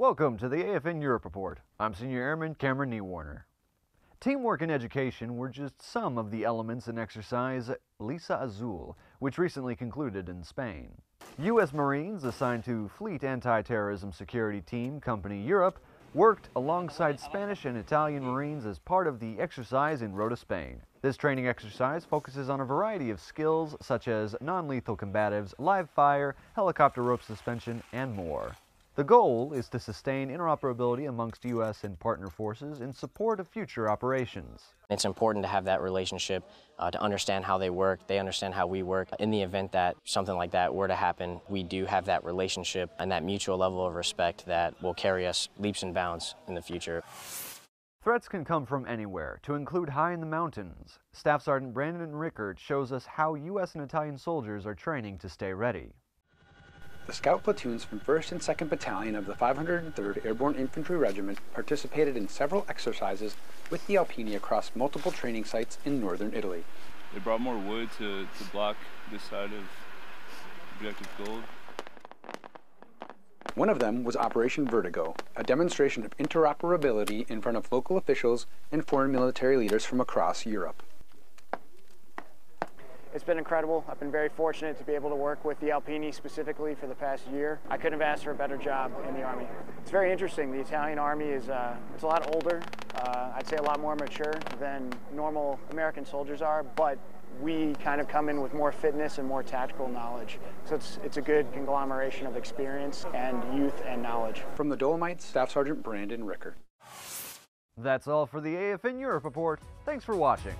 Welcome to the AFN Europe Report. I'm Senior Airman Cameron Niewoehner. Teamwork and education were just some of the elements in Exercise Lisa Azul, which recently concluded in Spain. U.S. Marines assigned to Fleet Anti-Terrorism Security Team Company Europe worked alongside Spanish and Italian Marines as part of the exercise in Rota, Spain. This training exercise focuses on a variety of skills such as non-lethal combatives, live fire, helicopter rope suspension, and more. The goal is to sustain interoperability amongst U.S. and partner forces in support of future operations. It's important to have that relationship, to understand how they work, they understand how we work. In the event that something like that were to happen, we do have that relationship and that mutual level of respect that will carry us leaps and bounds in the future. Threats can come from anywhere, to include high in the mountains. Staff Sergeant Brandon Rickert shows us how U.S. and Italian soldiers are training to stay ready. The scout platoons from 1st and 2nd Battalion of the 503rd Airborne Infantry Regiment participated in several exercises with the Alpini across multiple training sites in northern Italy. They brought more wood to block this side of Objective Gold. One of them was Operation Vertigo, a demonstration of interoperability in front of local officials and foreign military leaders from across Europe. It's been incredible. I've been very fortunate to be able to work with the Alpini specifically for the past year. I couldn't have asked for a better job in the Army. It's very interesting. The Italian Army is it's a lot older. I'd say a lot more mature than normal American soldiers are, but we kind of come in with more fitness and more tactical knowledge. So it's a good conglomeration of experience and youth and knowledge. From the Dolomites, Staff Sergeant Brandon Rickert. That's all for the AFN Europe Report. Thanks for watching.